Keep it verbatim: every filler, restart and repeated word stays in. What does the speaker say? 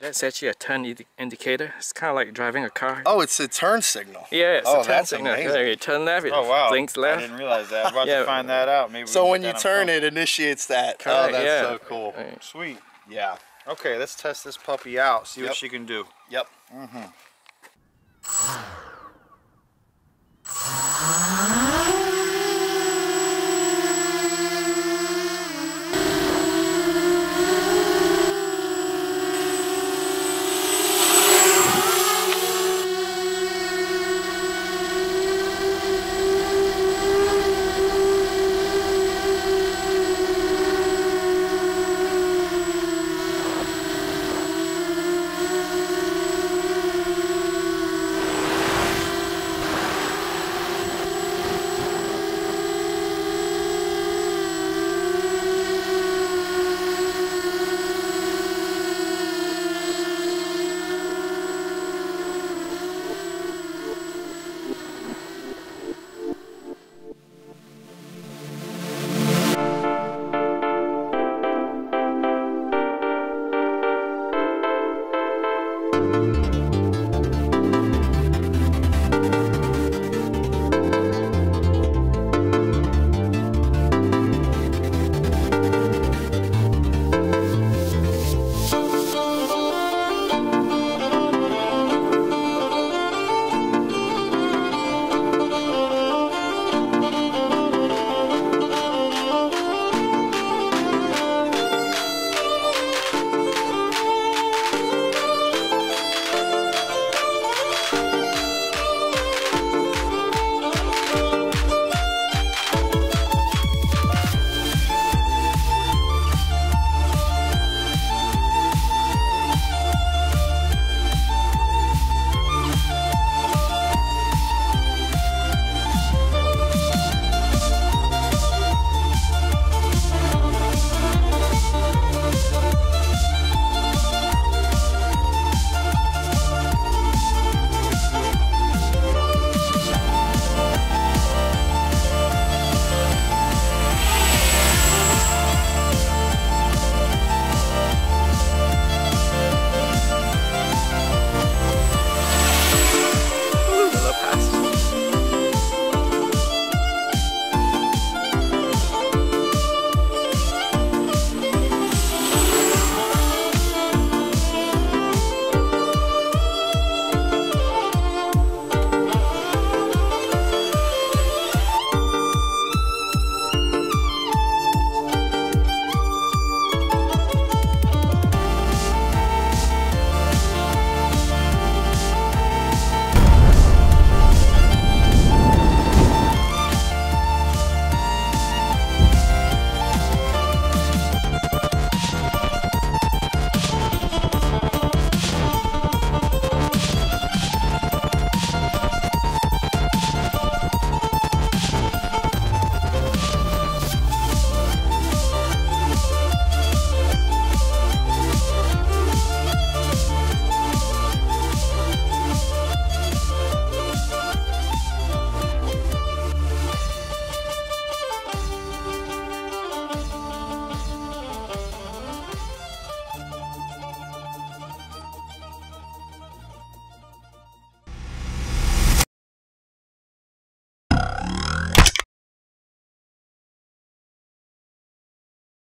That's actually a turn indi indicator. It's kind of like driving a car. Oh, it's a turn signal. Yeah, it's oh, a turn that's signal. Amazing. You turn left, it oh, wow. blinks left. I didn't realize that. I'm about yeah. to find that out. Maybe. So when you turn, it initiates that. Correct. Oh, that's yeah. so cool. Right. Sweet. Yeah. Okay, let's test this puppy out. See yep. what she can do. Yep. Mm-hmm.